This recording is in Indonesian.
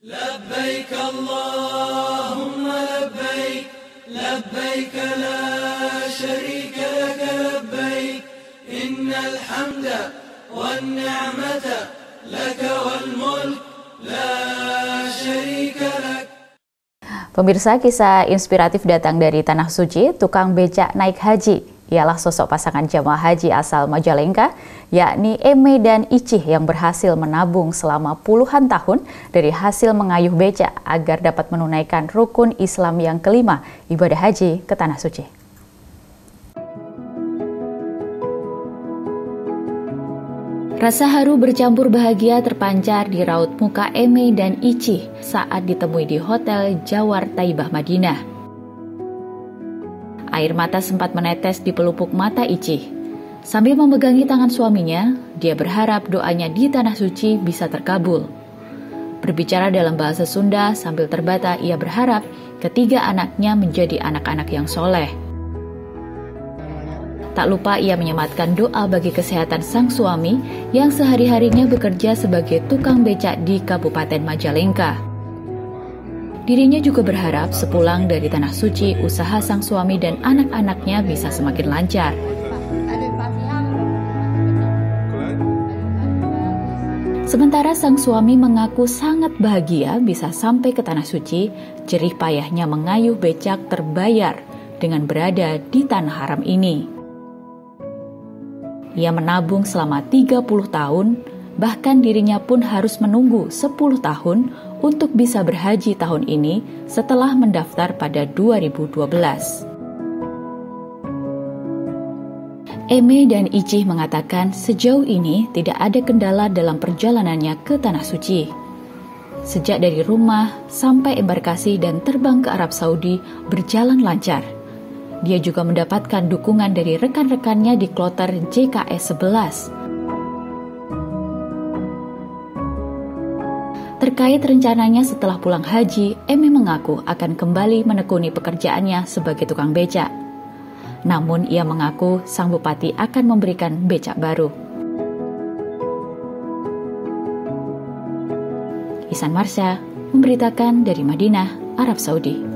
لبيك اللهم لبيك لبيك لا شريك لك لبيك إن الحمد والنعمة لك والملك لا شريك لك. Pemirsa, kisah inspiratif datang dari Tanah Suci. Tukang becak naik haji ialah sosok pasangan jamaah haji asal Majalengka, yakni Eme dan Icih, yang berhasil menabung selama puluhan tahun dari hasil mengayuh becak agar dapat menunaikan rukun Islam yang kelima, ibadah haji ke Tanah Suci. Rasa haru bercampur bahagia terpancar di raut muka Eme dan Icih saat ditemui di Hotel Jawar Taibah Madinah. Air mata sempat menetes di pelupuk mata Icih. Sambil memegangi tangan suaminya, dia berharap doanya di Tanah Suci bisa terkabul. Berbicara dalam bahasa Sunda sambil terbata, ia berharap ketiga anaknya menjadi anak-anak yang soleh. Tak lupa ia menyematkan doa bagi kesehatan sang suami yang sehari-harinya bekerja sebagai tukang becak di Kabupaten Majalengka. Dirinya juga berharap sepulang dari Tanah Suci, usaha sang suami dan anak-anaknya bisa semakin lancar. Sementara sang suami mengaku sangat bahagia bisa sampai ke Tanah Suci, jerih payahnya mengayuh becak terbayar dengan berada di Tanah Haram ini. Ia menabung selama 30 tahun, bahkan dirinya pun harus menunggu 10 tahun untuk bisa berhaji tahun ini setelah mendaftar pada 2012. Eme dan Icih mengatakan sejauh ini tidak ada kendala dalam perjalanannya ke Tanah Suci. Sejak dari rumah sampai embarkasi dan terbang ke Arab Saudi berjalan lancar. Dia juga mendapatkan dukungan dari rekan-rekannya di kloter JKS 11. Terkait rencananya setelah pulang haji, Eme mengaku akan kembali menekuni pekerjaannya sebagai tukang becak. Namun ia mengaku sang bupati akan memberikan becak baru. Ihsan Marsya memberitakan dari Madinah, Arab Saudi.